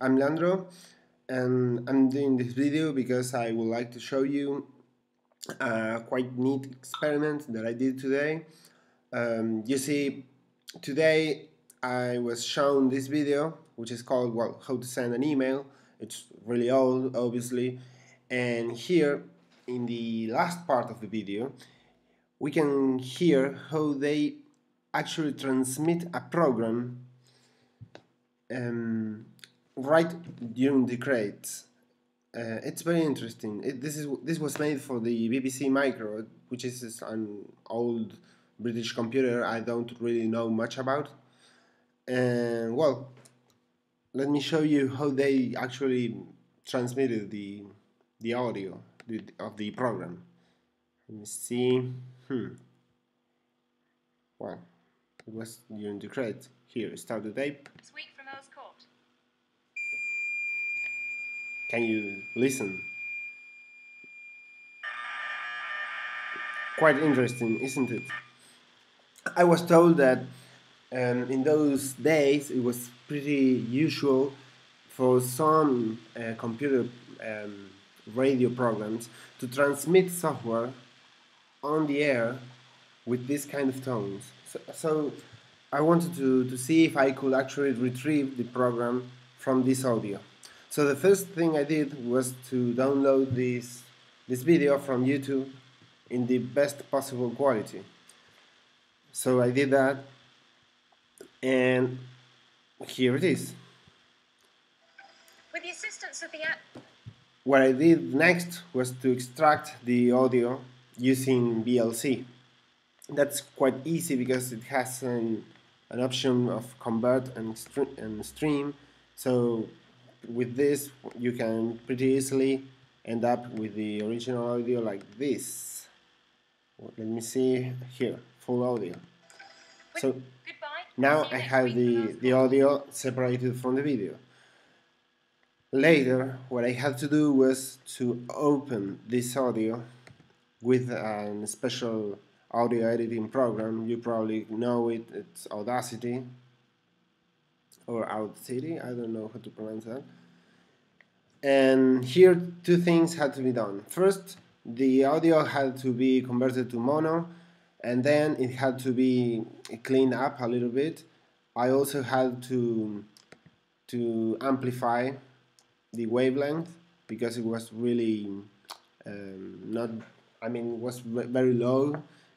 I'm Leandro, and I'm doing this video because I would like to show you a quite neat experiment that I did today. You see, today I was shown this video, which is called, well, how to send an email. It's really old, obviously, and here in the last part of the video we can hear how they actually transmit a program right during the crates. It's very interesting. This was made for the BBC Micro, which is an old British computer I don't really know much about. And well, let me show you how they actually transmitted the audio of the program. Let me see. Well, it was during the credit. Here, start the tape. Squeak from Earl's Court. Can you listen? Quite interesting, isn't it? I was told that in those days it was pretty usual for some computer radio programs to transmit software on the air with this kind of tones. So I wanted to see if I could actually retrieve the program from this audio. So the first thing I did was to download this video from YouTube in the best possible quality. So I did that, and here it is. With the assistance of the app. What I did next was to extract the audio using VLC. That's quite easy because it has an option of convert and stream, so with this you can pretty easily end up with the original audio like this. Let me see here, full audio. So now I have the audio separated from the video. Later, what I had to do was to open this audio with a special audio editing program. You probably know it, it's Audacity or Audacity, I don't know how to pronounce that. And here two things had to be done. First, the audio had to be converted to mono, and then it had to be cleaned up a little bit. I also had to amplify the wavelength because it was really it was very low.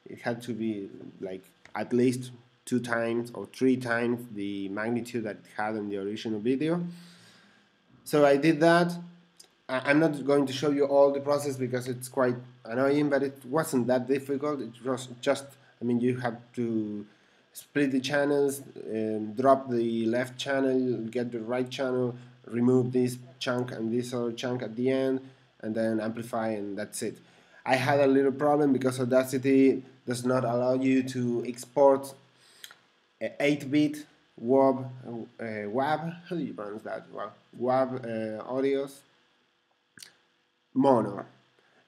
It had to be like at least 2 times or 3 times the magnitude that it had in the original video. So I did that. I'm not going to show you all the process because it's quite annoying, but it wasn't that difficult. It was just, you have to split the channels, drop the left channel, get the right channel, remove this chunk and this other chunk at the end, and then amplify, and that's it. I had a little problem because Audacity does not allow you to export 8-bit WAV, how do you pronounce that? Well, WAV audios mono.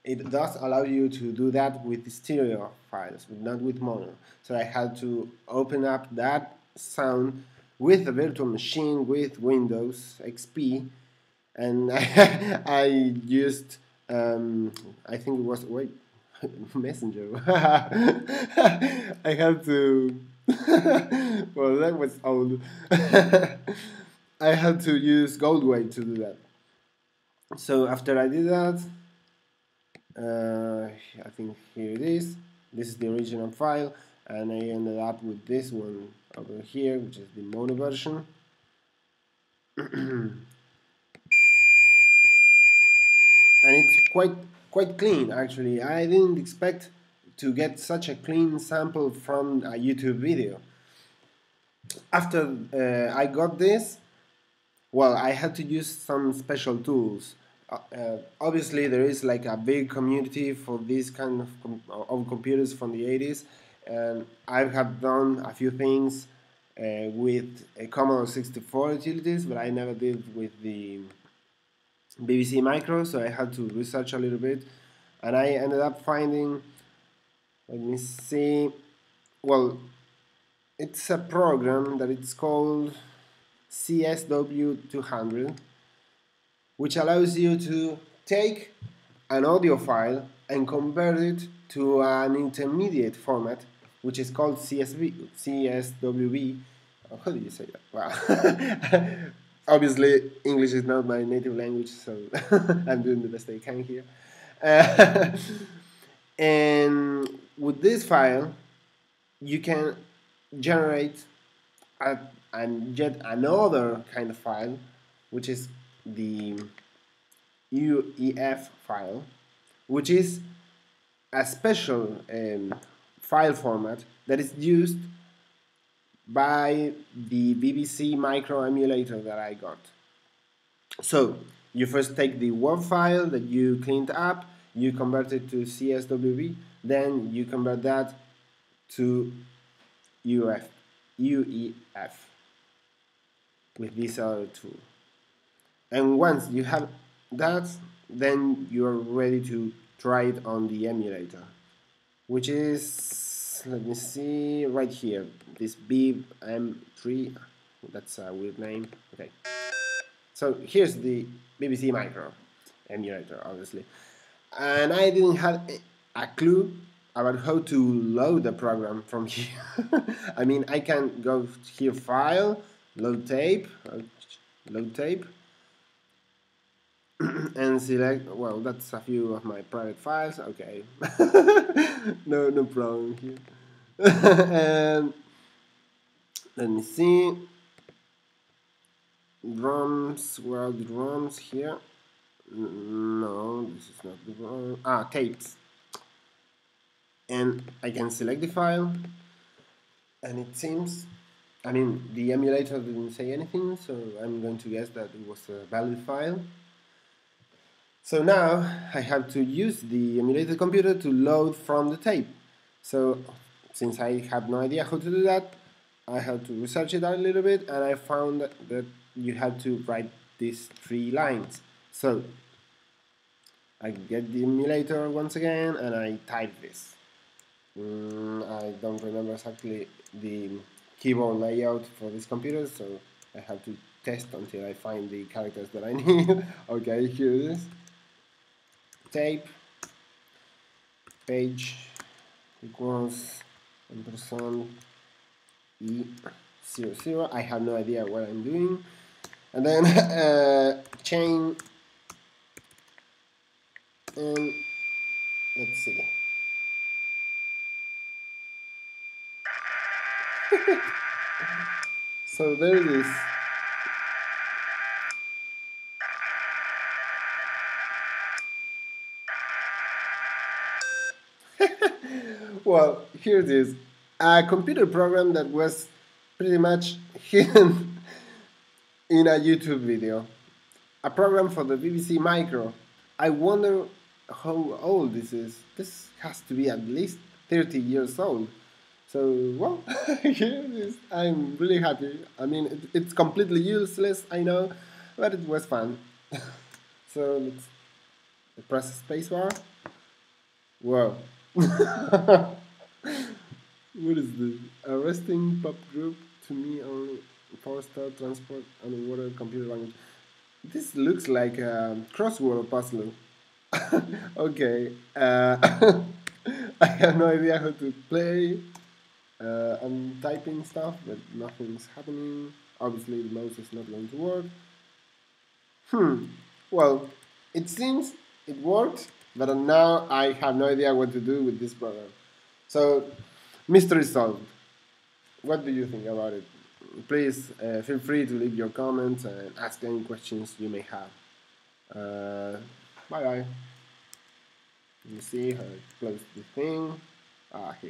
It does allow you to do that with stereo files, but not with mono. So I had to open up that sound with a virtual machine with Windows XP, and I used I think it was, wait, Messenger. I had to well, that was old. I had to use Goldway to do that. So after I did that, I think here it is. This is the original file, and I ended up with this one over here, which is the mono version. And it's quite clean, actually. I didn't expect to get such a clean sample from a YouTube video. After I got this, well, I had to use some special tools. Obviously, there is like a big community for this kind of computers from the 80s, and I have done a few things with Commodore 64 utilities, but I never did with the BBC Micro, so I had to research a little bit, and I ended up finding, let me see, well, it's a program that it's called CSW200, which allows you to take an audio file and convert it to an intermediate format, which is called CSWB. How do you say that? Wow. Obviously, English is not my native language, so I'm doing the best I can here. And with this file, you can generate yet another kind of file, which is the UEF file, which is a special file format that is used by the BBC Micro emulator that I got. So you first take the WAV file that you cleaned up, you convert it to CSWB, then you convert that to UEF with this other tool. And once you have that, then you are ready to try it on the emulator, which is, let me see, right here, this BM3, that's a weird name, okay. So here's the BBC Micro emulator, obviously, and I didn't have a clue about how to load the program from here. I mean, I can go here, file, load tape, and select, well, that's a few of my private files, okay. no problem here. And let me see, drums, where are the drums here? No, this is not the drum, ah, tapes. And I can select the file, and it seems, I mean, the emulator didn't say anything, so I'm going to guess that it was a valid file. So now I have to use the emulated computer to load from the tape. So since I have no idea how to do that, I had to research it out a little bit, and I found that you had to write these 3 lines. So I get the emulator once again, and I type this. I don't remember exactly the keyboard layout for this computer, so I have to test until I find the characters that I need. Okay, here it is. Tape, page equals %E00. I have no idea what I'm doing. And then chain, and let's see. So there it is. Well, here it is, a computer program that was pretty much hidden in a YouTube video. A program for the BBC Micro. I wonder how old this is. This has to be at least 30 years old. So, well, here it is. I'm really happy. I mean, it's completely useless, I know, but it was fun. So, let's press spacebar. Wow. What is this? A resting pop group to me on power-star transport underwater computer language. This looks like a crossword puzzle. Okay. I have no idea how to play. I'm typing stuff, but nothing's happening. Obviously, the mouse is not going to work. Well, it seems it worked. But now I have no idea what to do with this program. So, mystery solved. What do you think about it? Please feel free to leave your comments and ask any questions you may have. Bye bye. Let me see how I close the thing. Ah, here.